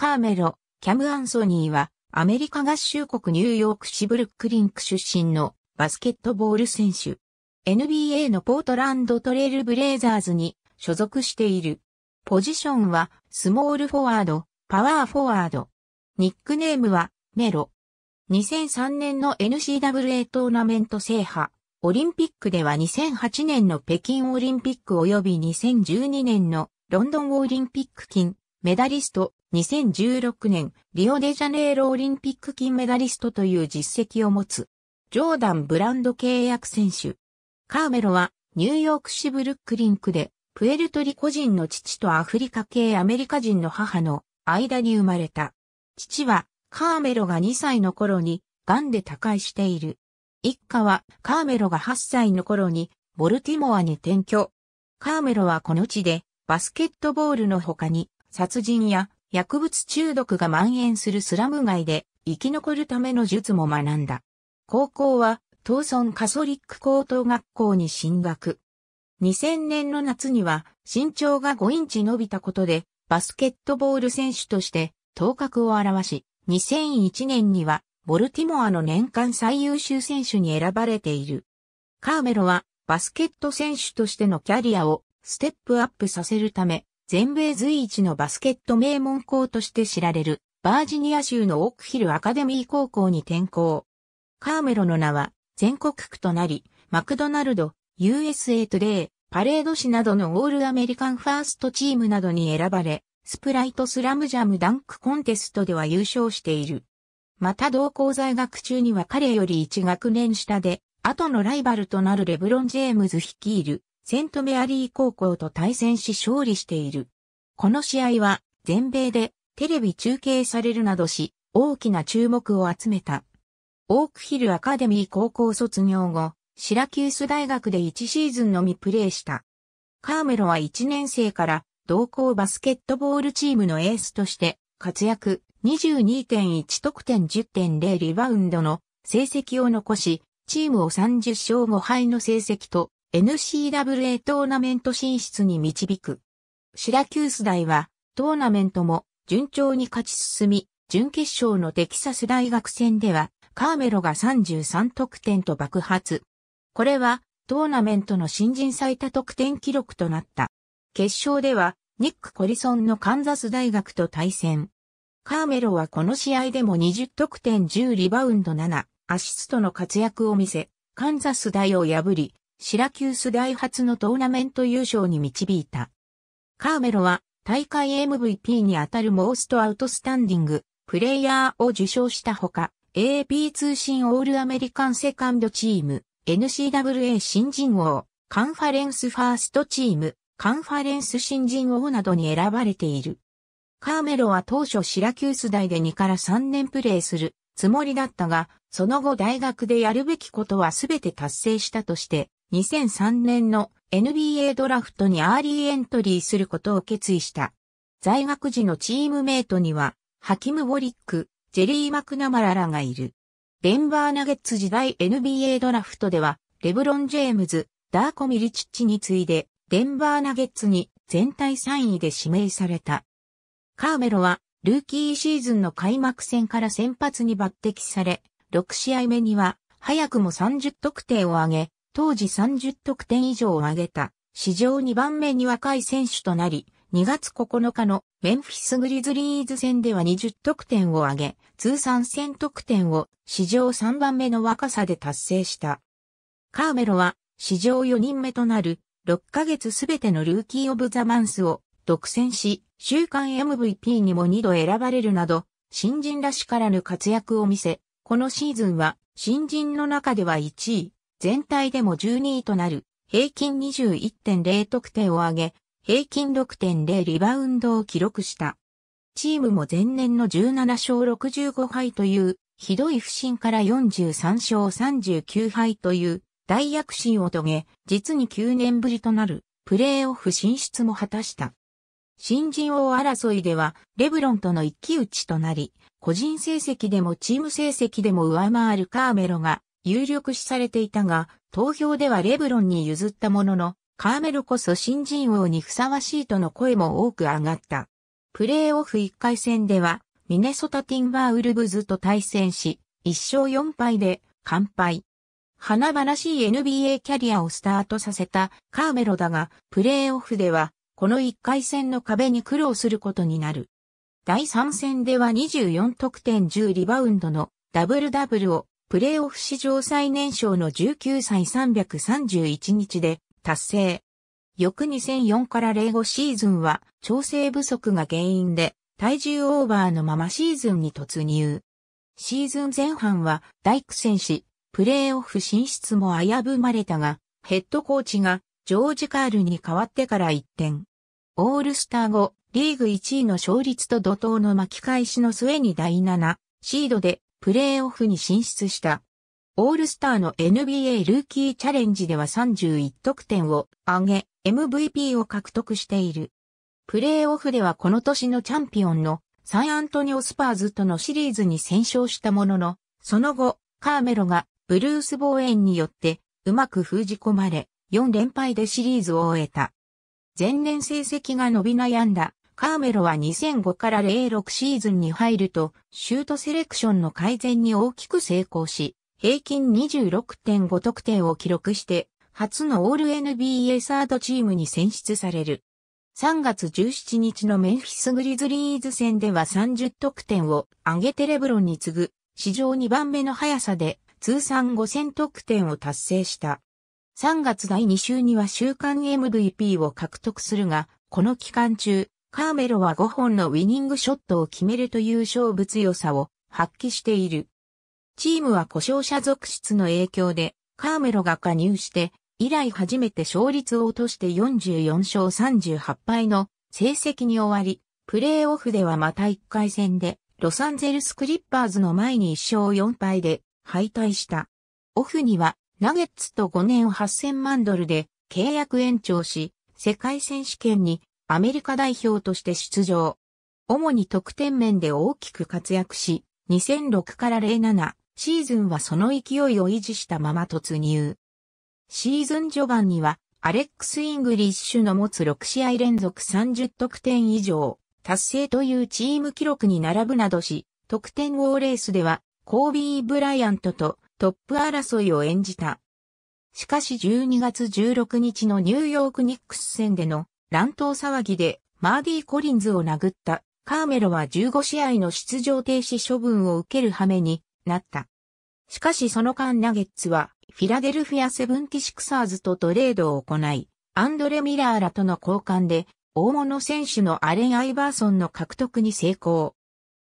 カーメロ・キャム・アンソニーはアメリカ合衆国ニューヨーク市ブルックリン区出身のバスケットボール選手。NBA のポートランドトレイルブレイザーズに所属している。ポジションはスモールフォワード、パワーフォワード。ニックネームはメロ。2003年の NCAA トーナメント制覇。オリンピックでは2008年の北京オリンピック及び2012年のロンドンオリンピック金メダリスト。2016年、リオデジャネイロオリンピック金メダリストという実績を持つ、ジョーダンブランド契約選手。カーメロは、ニューヨーク市ブルックリン区で、プエルトリコ人の父とアフリカ系アメリカ人の母の間に生まれた。父は、カーメロが2歳の頃に、癌で他界している。一家は、カーメロが8歳の頃に、ボルティモアに転居。カーメロはこの地で、バスケットボールの他に、殺人や、薬物中毒が蔓延するスラム街で生き残るための術も学んだ。高校はトーソンカソリック高等学校に進学。2000年の夏には身長が5インチ伸びたことでバスケットボール選手として頭角を現し、2001年にはボルティモアの年間最優秀選手に選ばれている。カーメロはバスケット選手としてのキャリアをステップアップさせるため、全米随一のバスケット名門校として知られる、バージニア州のオークヒルアカデミー高校に転校。カーメロの名は、全国区となり、マクドナルド、USA トゥデイ、パレード誌などのオールアメリカンファーストチームなどに選ばれ、スプライトスラムジャムダンクコンテストでは優勝している。また同校在学中には彼より1学年下で、後のライバルとなるレブロン・ジェームズ率いる、セントメアリー高校と対戦し勝利している。この試合は全米でテレビ中継されるなどし大きな注目を集めた。オークヒルアカデミー高校卒業後、シラキュース大学で1シーズンのみプレーした。カーメロは1年生から同校バスケットボールチームのエースとして活躍 22.1 得点 10.0 リバウンドの成績を残し、チームを30勝5敗の成績と、NCAA トーナメント進出に導く。シラキュース大はトーナメントも順調に勝ち進み、準決勝のテキサス大学戦ではカーメロが33得点と爆発。これはトーナメントの新人最多得点記録となった。決勝ではニック・コリソンのカンザス大学と対戦。カーメロはこの試合でも20得点10リバウンド7、アシストの活躍を見せ、カンザス大を破り、シラキュース大初のトーナメント優勝に導いた。カーメロは大会 MVP にあたるモーストアウトスタンディングプレイヤーを受賞したほか、AP 通信オールアメリカンセカンドチーム、NCAA 新人王、カンファレンスファーストチーム、カンファレンス新人王などに選ばれている。カーメロは当初シラキュース大で2から3年プレーするつもりだったが、その後大学でやるべきことは全て達成したとして、2003年の NBA ドラフトにアーリーエントリーすることを決意した。在学時のチームメイトには、ハキム・ウォリック、ジェリー・マクナマラらがいる。デンバーナゲッツ時代 NBA ドラフトでは、レブロン・ジェームズ、ダーコ・ミリチッチに次いで、デンバーナゲッツに全体3位で指名された。カーメロは、ルーキーシーズンの開幕戦から先発に抜擢され、6試合目には、早くも30得点を挙げ、当時30得点以上を挙げた、史上2番目に若い選手となり、2月9日のメンフィスグリズリーズ戦では20得点を挙げ、通算1000得点を史上3番目の若さで達成した。カーメロは史上4人目となる6ヶ月すべてのルーキーオブザマンスを独占し、週間 MVP にも2度選ばれるなど、新人らしからぬ活躍を見せ、このシーズンは新人の中では1位。全体でも12位となる、平均 21.0 得点を上げ、平均 6.0 リバウンドを記録した。チームも前年の17勝65敗という、ひどい不振から43勝39敗という、大躍進を遂げ、実に9年ぶりとなる、プレーオフ進出も果たした。新人王争いでは、レブロンとの一騎打ちとなり、個人成績でもチーム成績でも上回るカーメロが、有力視されていたが、投票ではレブロンに譲ったものの、カーメロこそ新人王にふさわしいとの声も多く上がった。プレーオフ1回戦では、ミネソタ・ティンバーウルブズと対戦し、1勝4敗で完敗。華々しい NBA キャリアをスタートさせたカーメロだが、プレーオフでは、この1回戦の壁に苦労することになる。第3戦では24得点10リバウンドのダブルダブルをプレーオフ史上最年少の19歳331日で達成。翌2004から05シーズンは調整不足が原因で体重オーバーのままシーズンに突入。シーズン前半は大苦戦し、プレーオフ進出も危ぶまれたが、ヘッドコーチがジョージ・カールに代わってから一転。オールスター後、リーグ1位の勝率と怒涛の巻き返しの末に第7シードでプレーオフに進出した。オールスターの NBA ルーキーチャレンジでは31得点を挙げ、MVP を獲得している。プレーオフではこの年のチャンピオンのサンアントニオスパーズとのシリーズに先勝したものの、その後、カーメロがブルース・ボーエンによってうまく封じ込まれ、4連敗でシリーズを終えた。前年成績が伸び悩んだカーメロは2005から06シーズンに入るとシュートセレクションの改善に大きく成功し、平均 26.5 得点を記録して初のオール NBA サードチームに選出される。3月17日のメンフィスグリズリーズ戦では30得点を挙げてレブロンに次ぐ史上2番目の速さで通算5000得点を達成した。3月第2週には週間 MVP を獲得するが、この期間中、カーメロは5本のウィニングショットを決めるという勝負強さを発揮している。チームは故障者続出の影響で、カーメロが加入して、以来初めて勝率を落として44勝38敗の成績に終わり、プレーオフではまた1回戦で、ロサンゼルスクリッパーズの前に1勝4敗で敗退した。オフには、ナゲッツと5年8000万ドルで契約延長し、世界選手権にアメリカ代表として出場。主に得点面で大きく活躍し、2006から07シーズンはその勢いを維持したまま突入。シーズン序盤にはアレックス・イングリッシュの持つ6試合連続30得点以上達成というチーム記録に並ぶなどし、得点王レースではコービー・ブライアントとトップ争いを演じた。しかし12月16日のニューヨークニックス戦での乱闘騒ぎでマーディ・コリンズを殴ったカーメロは15試合の出場停止処分を受ける羽目になった。しかしその間ナゲッツはフィラデルフィア・セブンティシクサーズとトレードを行い、アンドレ・ミラーらとの交換で大物選手のアレン・アイバーソンの獲得に成功。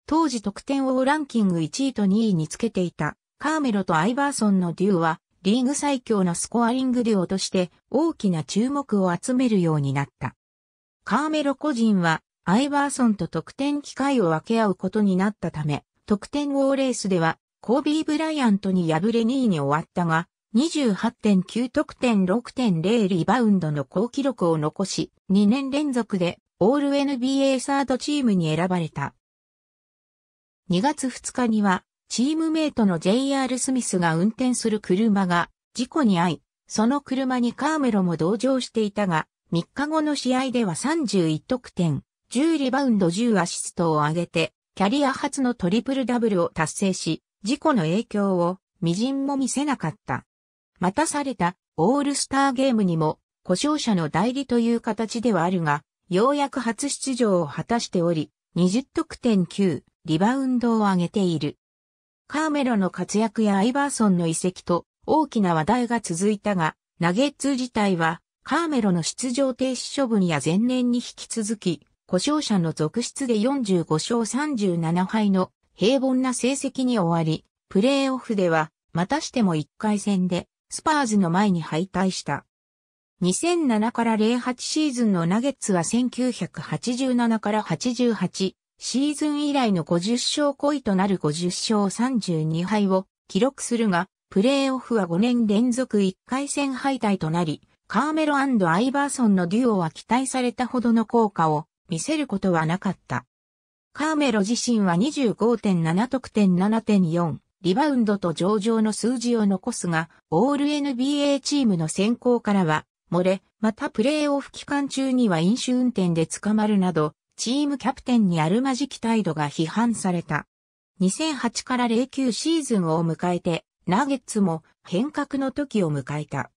当時得点王ランキング1位と2位につけていた。カーメロとアイバーソンのデュオはリーグ最強のスコアリングデュオとして大きな注目を集めるようになった。カーメロ個人はアイバーソンと得点機会を分け合うことになったため、得点王レースではコービー・ブライアントに敗れ2位に終わったが、28.9 得点 6.0 リバウンドの好記録を残し、2年連続でオール NBA サードチームに選ばれた。2月2日には、チームメイトの JR スミスが運転する車が事故に遭い、その車にカーメロも同乗していたが、3日後の試合では31得点、10リバウンド10アシストを挙げて、キャリア初のトリプルダブルを達成し、事故の影響を微塵も見せなかった。待たされたオールスターゲームにも、故障者の代理という形ではあるが、ようやく初出場を果たしており、20得点9リバウンドを挙げている。カーメロの活躍やアイバーソンの移籍と大きな話題が続いたが、ナゲッツ自体はカーメロの出場停止処分や前年に引き続き、故障者の続出で45勝37敗の平凡な成績に終わり、プレーオフではまたしても1回戦でスパーズの前に敗退した。2007から08シーズンのナゲッツは1987から88、シーズン以来の50勝超えとなる50勝32敗を記録するが、プレーオフは5年連続1回戦敗退となり、カーメロ&アイバーソンのデュオは期待されたほどの効果を見せることはなかった。カーメロ自身は 25.7 得点 7.4 リバウンドと上々の数字を残すが、オール NBA チームの選考からは漏れ、またプレーオフ期間中には飲酒運転で捕まるなど、チームキャプテンにあるまじき態度が批判された。2008から09シーズンを迎えて、ナゲッツも変革の時を迎えた。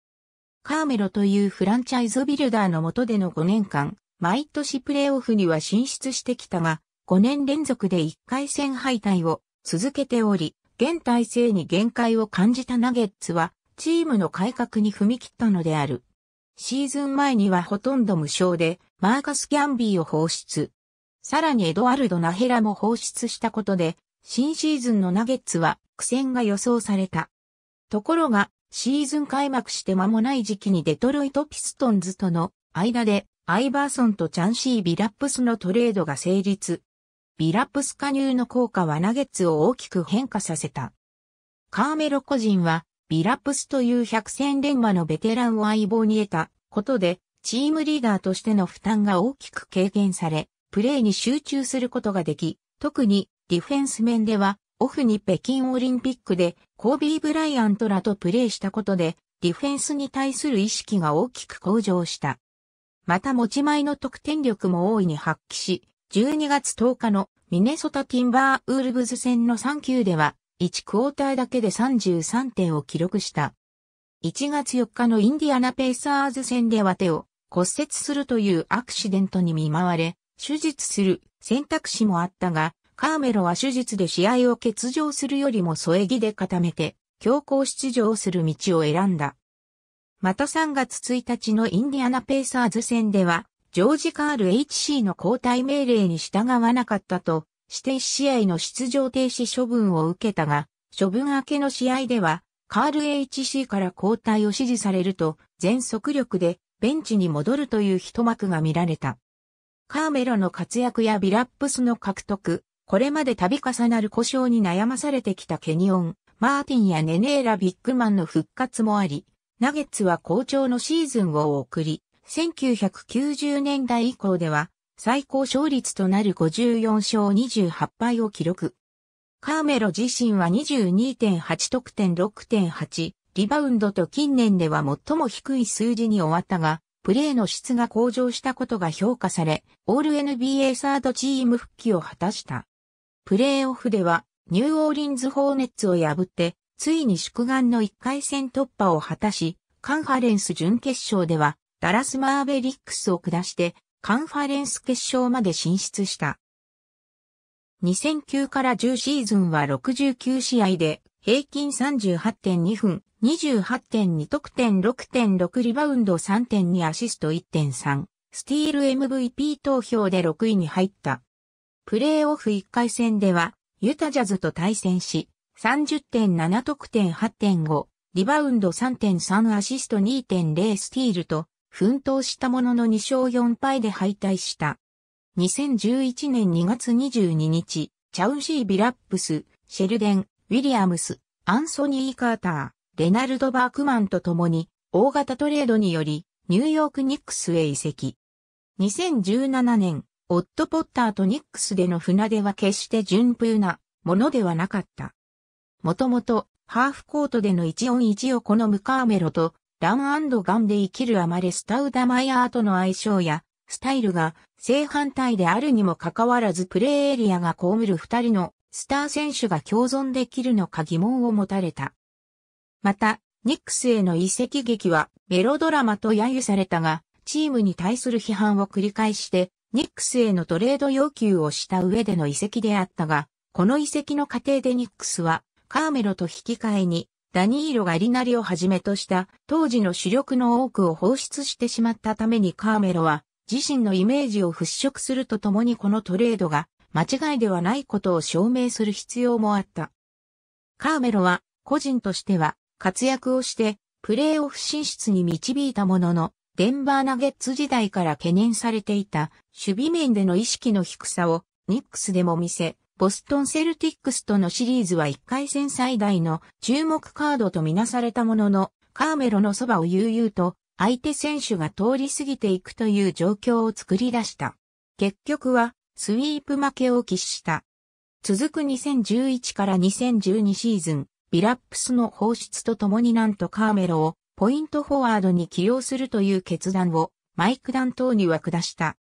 カーメロというフランチャイズビルダーの下での5年間、毎年プレーオフには進出してきたが、5年連続で1回戦敗退を続けており、現体制に限界を感じたナゲッツは、チームの改革に踏み切ったのである。シーズン前にはほとんど無償で、マーカス・ギャンビーを放出。さらにエドワルド・ナヘラも放出したことで、新シーズンのナゲッツは苦戦が予想された。ところが、シーズン開幕して間もない時期にデトロイト・ピストンズとの間でアイバーソンとチャンシー・ビラップスのトレードが成立。ビラップス加入の効果はナゲッツを大きく変化させた。カーメロ個人はビラップスという百戦錬磨のベテランを相棒に得たことでチームリーダーとしての負担が大きく軽減され、プレーに集中することができ、特にディフェンス面では、オフに北京オリンピックでコービー・ブライアントらとプレーしたことで、ディフェンスに対する意識が大きく向上した。また持ち前の得点力も大いに発揮し、12月10日のミネソタ・ティンバーウルブズ戦の3球では、1クォーターだけで33点を記録した。1月4日のインディアナ・ペイサーズ戦では手を骨折するというアクシデントに見舞われ、手術する選択肢もあったが、カーメロは手術で試合を欠場するよりも添え木で固めて、強行出場する道を選んだ。また3月1日のインディアナペイサーズ戦では、ジョージ・カール HC の交代命令に従わなかったと、して1試合の出場停止処分を受けたが、処分明けの試合では、カール HC から交代を指示されると、全速力でベンチに戻るという一幕が見られた。カーメロの活躍やビラップスの獲得、これまで度重なる故障に悩まされてきたケニオン、マーティンやネネーラ・ビッグマンの復活もあり、ナゲッツは好調のシーズンを送り、1990年代以降では最高勝率となる54勝28敗を記録。カーメロ自身は 22.8 得点 6.8、リバウンドと近年では最も低い数字に終わったが、プレーの質が向上したことが評価され、オール NBA サードチーム復帰を果たした。プレーオフではニューオーリンズ・ホーネッツを破ってついに宿願の1回戦突破を果たし、カンファレンス準決勝ではダラス・マーベリックスを下してカンファレンス決勝まで進出した。2009から10シーズンは69試合で平均 38.2 分、28.2 得点 6.6 リバウンド 3.2 アシスト 1.3、スティール MVP 投票で6位に入った。プレーオフ1回戦では、ユタジャズと対戦し、30.7 得点 8.5、リバウンド 3.3 アシスト 2.0 スティールと、奮闘したものの2勝4敗で敗退した。2011年2月22日、チャウンシー・ビラップス、シェルデン、ウィリアムス、アンソニー・カーター、レナルド・バークマンと共に、大型トレードにより、ニューヨーク・ニックスへ移籍。2017年、オット・ポッターとニックスでの船出は決して順風なものではなかった。もともとハーフコートでの1オン1を好むカーメロとラン&ガンで生きるアマレ・スタウダマイアーとの相性やスタイルが正反対であるにもかかわらずプレーエリアが被る2人のスター選手が共存できるのか疑問を持たれた。また、ニックスへの移籍劇はメロドラマと揶揄されたが、チームに対する批判を繰り返して、ニックスへのトレード要求をした上での移籍であったが、この移籍の過程でニックスは、カーメロと引き換えに、ダニーロ・ガリナリをはじめとした当時の主力の多くを放出してしまったためにカーメロは、自身のイメージを払拭するとともにこのトレードが、間違いではないことを証明する必要もあった。カーメロは、個人としては、活躍をして、プレーオフ進出に導いたものの、デンバーナゲッツ時代から懸念されていた守備面での意識の低さをニックスでも見せ、ボストンセルティックスとのシリーズは1回戦最大の注目カードとみなされたものの、カーメロのそばを悠々と相手選手が通り過ぎていくという状況を作り出した。結局はスイープ負けを喫した。続く2011から2012シーズン、ビラップスの放出とともになんとカーメロをポイントフォワードに起用するという決断をマイク・ダントーニは下した。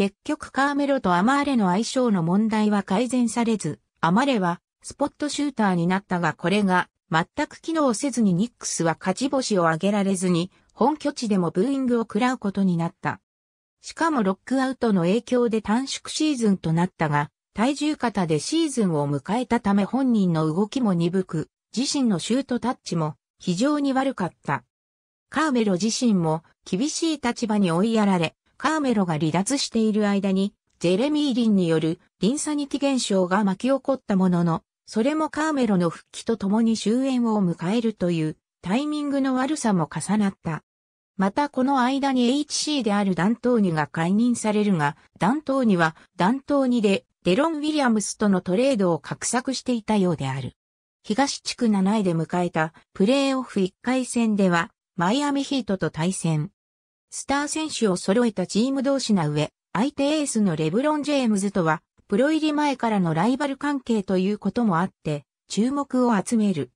結局カーメロとアマーレの相性の問題は改善されず、アマーレはスポットシューターになったがこれが全く機能せずにニックスは勝ち星を挙げられずに本拠地でもブーイングを食らうことになった。しかもロックアウトの影響で短縮シーズンとなったが、体重型でシーズンを迎えたため本人の動きも鈍く、自身のシュートタッチも非常に悪かった。カーメロ自身も厳しい立場に追いやられ、カーメロが離脱している間に、ジェレミー・リンによるリンサニティ現象が巻き起こったものの、それもカーメロの復帰とともに終焉を迎えるというタイミングの悪さも重なった。またこの間に HC であるダントーニが解任されるが、ダントーニはダントーニでデロン・ウィリアムスとのトレードを画策していたようである。東地区7位で迎えたプレーオフ1回戦ではマイアミヒートと対戦。スター選手を揃えたチーム同士な上、相手エースのレブロン・ジェームズとはプロ入り前からのライバル関係ということもあって注目を集める。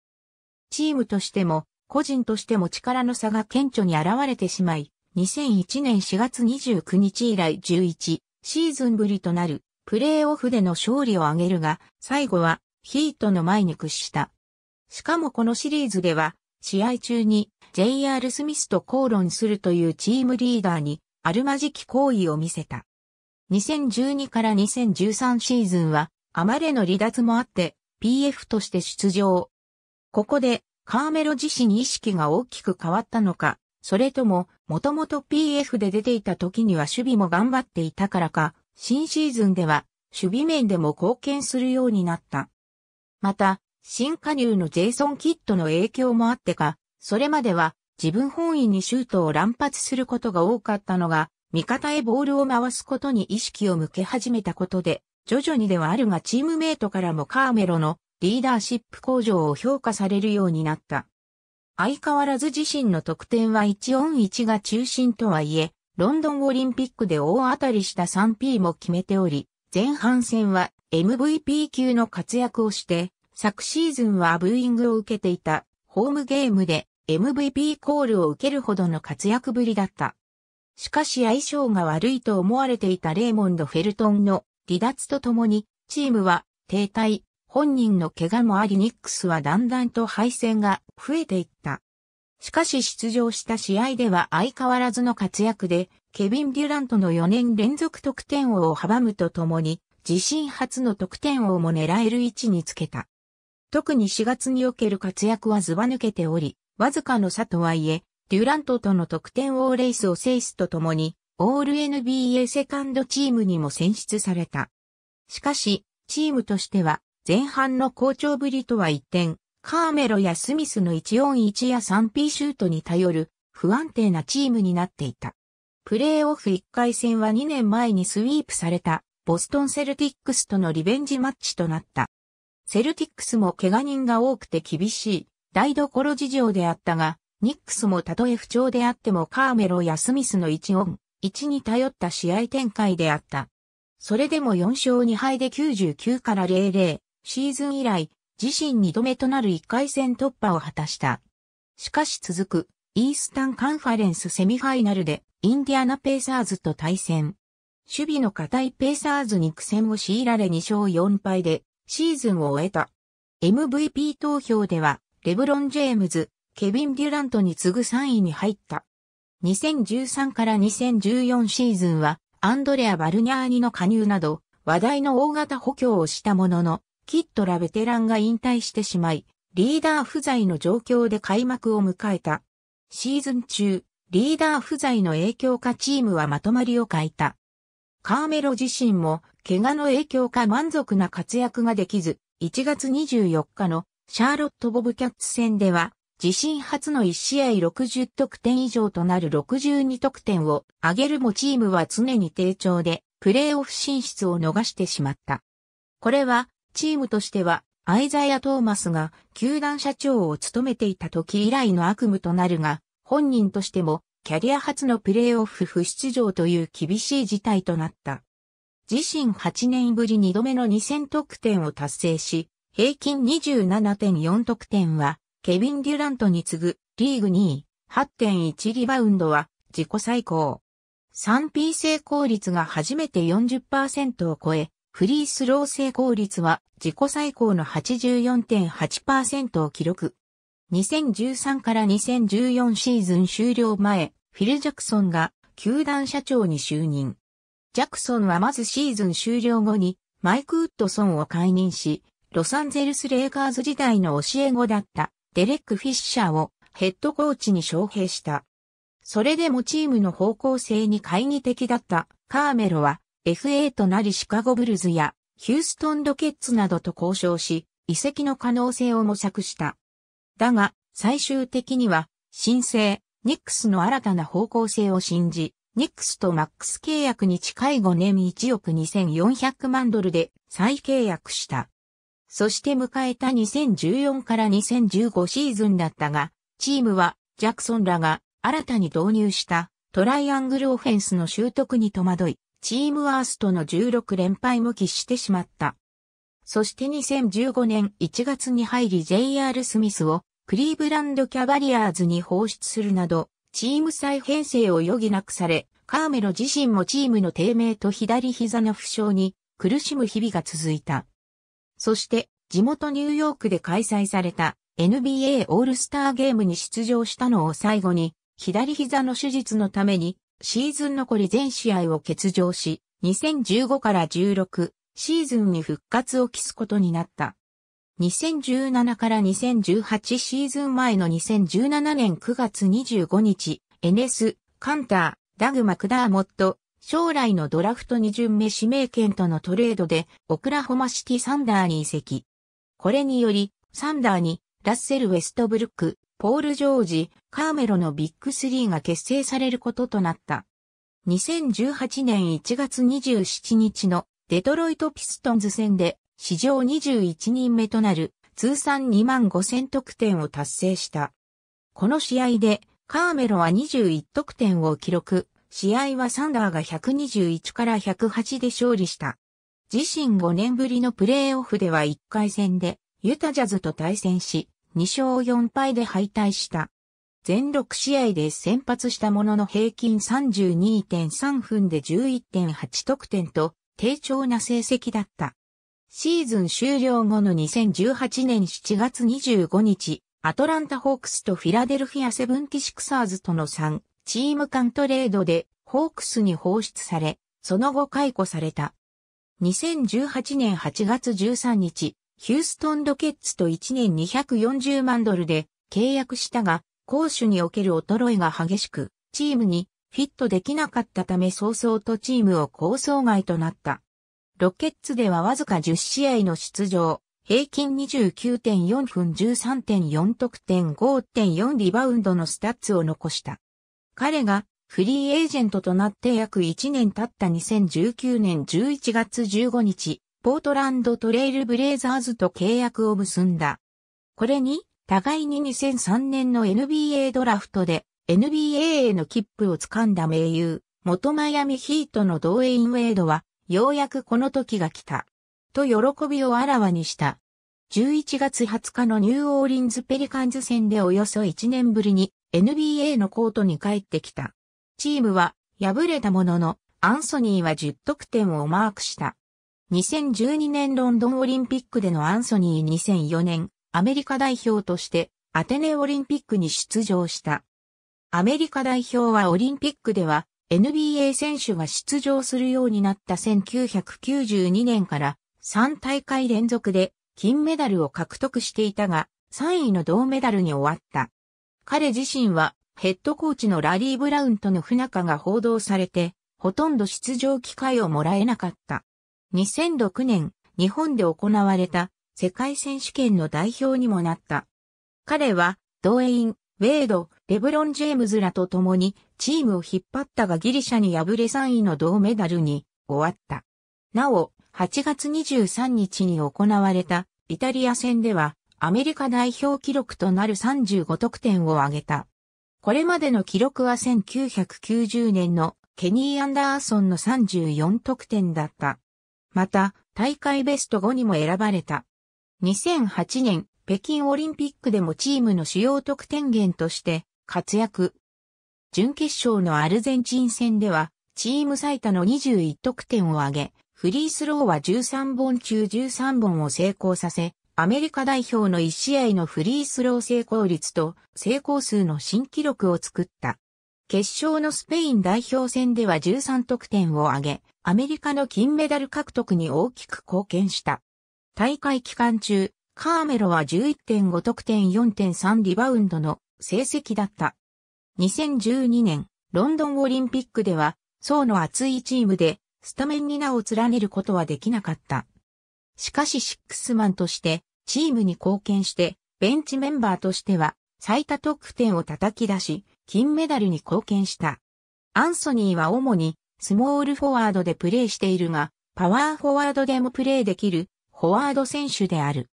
チームとしても個人としても力の差が顕著に現れてしまい、2001年4月29日以来11シーズンぶりとなるプレーオフでの勝利を挙げるが、最後はヒートの前に屈した。しかもこのシリーズでは、試合中に JR スミスと口論するというチームリーダーにあるまじき行為を見せた。2012から2013シーズンは、アマレの離脱もあって、PF として出場。ここで、カーメロ自身に意識が大きく変わったのか、それとも、もともと PF で出ていた時には守備も頑張っていたからか、新シーズンでは、守備面でも貢献するようになった。また、新加入のジェイソン・キッドの影響もあってか、それまでは、自分本位にシュートを乱発することが多かったのが、味方へボールを回すことに意識を向け始めたことで、徐々にではあるがチームメイトからもカーメロのリーダーシップ向上を評価されるようになった。相変わらず自身の得点は1オン1が中心とはいえ、ロンドンオリンピックで大当たりした 3P も決めており、前半戦は MVP 級の活躍をして、昨シーズンはブーイングを受けていたホームゲームで MVP コールを受けるほどの活躍ぶりだった。しかし相性が悪いと思われていたレーモンド・フェルトンの離脱とともに、チームは停滞。本人の怪我もありニックスはだんだんと敗戦が増えていった。しかし出場した試合では相変わらずの活躍で、ケビン・デュラントの4年連続得点王を阻むとともに、自身初の得点王も狙える位置につけた。特に4月における活躍はずば抜けており、わずかの差とはいえ、デュラントとの得点王レースを制すとともに、オール NBA セカンドチームにも選出された。しかし、チームとしては、前半の好調ぶりとは一転、カーメロやスミスの1-on-1や 3P シュートに頼る不安定なチームになっていた。プレーオフ1回戦は2年前にスイープされたボストンセルティックスとのリベンジマッチとなった。セルティックスも怪我人が多くて厳しい台所事情であったが、ニックスもたとえ不調であってもカーメロやスミスの1-on-1に頼った試合展開であった。それでも4勝2敗で99-00。シーズン以来、自身2度目となる1回戦突破を果たした。しかし続く、イースタンカンファレンスセミファイナルで、インディアナペイサーズと対戦。守備の堅いペイサーズに苦戦を強いられ2勝4敗で、シーズンを終えた。MVP 投票では、レブロン・ジェームズ、ケビン・デュラントに次ぐ3位に入った。2013から2014シーズンは、アンドレア・バルニャーニの加入など、話題の大型補強をしたものの、キッドらベテランが引退してしまい、リーダー不在の状況で開幕を迎えた。シーズン中、リーダー不在の影響かチームはまとまりを欠いた。カーメロ自身も、怪我の影響か満足な活躍ができず、1月24日のシャーロット・ボブキャッツ戦では、自身初の1試合60得点以上となる62得点を挙げるもチームは常に低調で、プレーオフ進出を逃してしまった。これは、チームとしては、アイザイア・トーマスが球団社長を務めていた時以来の悪夢となるが、本人としてもキャリア初のプレーオフ不出場という厳しい事態となった。自身8年ぶり2度目の2000得点を達成し、平均 27.4 得点は、ケビン・デュラントに次ぐリーグ2位、8.1 リバウンドは自己最高。3P 成功率が初めて 40% を超え、フリースロー成功率は自己最高の 84.8% を記録。2013から2014シーズン終了前、フィル・ジャクソンが球団社長に就任。ジャクソンはまずシーズン終了後にマイク・ウッドソンを解任し、ロサンゼルス・レイカーズ時代の教え子だったデレック・フィッシャーをヘッドコーチに招聘した。それでもチームの方向性に懐疑的だったカーメロは、FA となりシカゴブルズやヒューストンロケッツなどと交渉し、移籍の可能性を模索した。だが、最終的には、新生、ニックスの新たな方向性を信じ、ニックスとマックス契約に近い5年1億2400万ドルで再契約した。そして迎えた2014から2015シーズンだったが、チームはジャクソンらが新たに導入したトライアングルオフェンスの習得に戸惑い、チームワーストの16連敗も喫してしまった。そして2015年1月に入り JR スミスをクリーブランドキャバリアーズに放出するなど、チーム再編成を余儀なくされ、カーメロ自身もチームの低迷と左膝の負傷に苦しむ日々が続いた。そして、地元ニューヨークで開催された NBA オールスターゲームに出場したのを最後に、左膝の手術のために、シーズン残り全試合を欠場し、2015から16シーズンに復活を期すことになった。2017から2018シーズン前の2017年9月25日、エネス・カンター、ダグ・マクダーモット、将来のドラフト2巡目指名権とのトレードで、オクラホマシティ・サンダーに移籍。これにより、サンダーに、ラッセル・ウェストブルック、ポール・ジョージ、カーメロのビッグ3が結成されることとなった。2018年1月27日のデトロイト・ピストンズ戦で史上21人目となる通算2万5000得点を達成した。この試合でカーメロは21得点を記録、試合はサンダーが121から108で勝利した。自身5年ぶりのプレーオフでは1回戦でユタジャズと対戦し、2勝4敗で敗退した。全6試合で先発したものの平均 32.3 分で 11.8 得点と低調な成績だった。シーズン終了後の2018年7月25日、アトランタ・ホークスとフィラデルフィア・セブンティシクサーズとの3チーム間トレードでホークスに放出され、その後解雇された。2018年8月13日、ヒューストンロケッツと1年240万ドルで契約したが、攻守における衰えが激しく、チームにフィットできなかったため早々とチームを構想外となった。ロケッツではわずか10試合の出場、平均 29.4 分 13.4 得点 5.4 リバウンドのスタッツを残した。彼がフリーエージェントとなって約1年経った2019年11月15日、ポートランドトレイルブレイザーズと契約を結んだ。これに、互いに2003年の NBA ドラフトで NBA への切符を掴んだ盟友、元マイアミヒートのドウェイン・ウェイドは、ようやくこの時が来た。と喜びをあらわにした。11月20日のニューオーリンズ・ペリカンズ戦でおよそ1年ぶりに NBA のコートに帰ってきた。チームは敗れたものの、アンソニーは10得点をマークした。2012年ロンドンオリンピックでのアンソニー2004年アメリカ代表としてアテネオリンピックに出場した。アメリカ代表はオリンピックでは NBA 選手が出場するようになった1992年から3大会連続で金メダルを獲得していたが3位の銅メダルに終わった。彼自身はヘッドコーチのラリー・ブラウンとの不仲が報道されてほとんど出場機会をもらえなかった。2006年、日本で行われた世界選手権の代表にもなった。彼は、ドウェイン、ウェイド、レブロン・ジェームズらと共にチームを引っ張ったがギリシャに敗れ3位の銅メダルに終わった。なお、8月23日に行われたイタリア戦ではアメリカ代表記録となる35得点を挙げた。これまでの記録は1990年のケニー・アンダーソンの34得点だった。また、大会ベスト5にも選ばれた。2008年、北京オリンピックでもチームの主要得点源として活躍。準決勝のアルゼンチン戦では、チーム最多の21得点を挙げ、フリースローは13本中13本を成功させ、アメリカ代表の1試合のフリースロー成功率と成功数の新記録を作った。決勝のスペイン代表戦では13得点を挙げ、アメリカの金メダル獲得に大きく貢献した。大会期間中、カーメロは 11.5 得点 4.3 リバウンドの成績だった。2012年、ロンドンオリンピックでは、層の厚いチームで、スタメンに名を連ねることはできなかった。しかしシックスマンとして、チームに貢献して、ベンチメンバーとしては、最多得点を叩き出し、金メダルに貢献した。アンソニーは主に、スモールフォワードでプレーしているが、パワーフォワードでもプレーできる、フォワード選手である。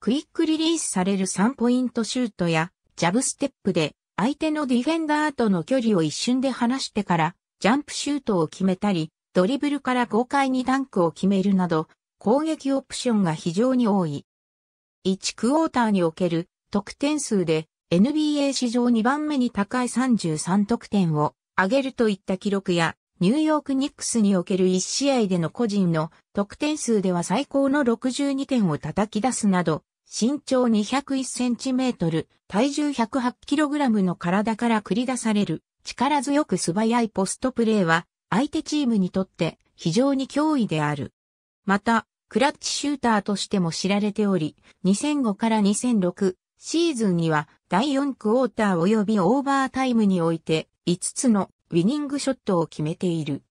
クイックリリースされる3ポイントシュートや、ジャブステップで、相手のディフェンダーとの距離を一瞬で離してから、ジャンプシュートを決めたり、ドリブルから豪快にダンクを決めるなど、攻撃オプションが非常に多い。1クォーターにおける得点数で NBA 史上2番目に高い33得点を上げるといった記録や、ニューヨークニックスにおける1試合での個人の得点数では最高の62点を叩き出すなど、身長 201cm、体重 108kg の体から繰り出される力強く素早いポストプレーは相手チームにとって非常に脅威である。また、クラッチシューターとしても知られており、2005から2006シーズンには第4クォーター及びオーバータイムにおいて5つのウィニングショットを決めている。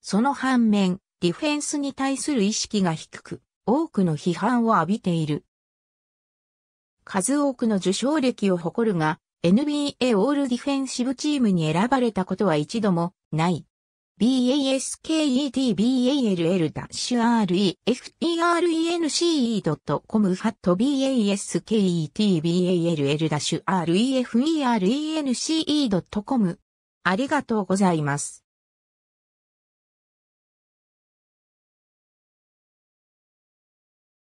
その反面、ディフェンスに対する意識が低く、多くの批判を浴びている。数多くの受賞歴を誇るが、NBA オールディフェンシブチームに選ばれたことは一度もない。basketball-reference.com ハット basketball-reference.com ありがとうございます。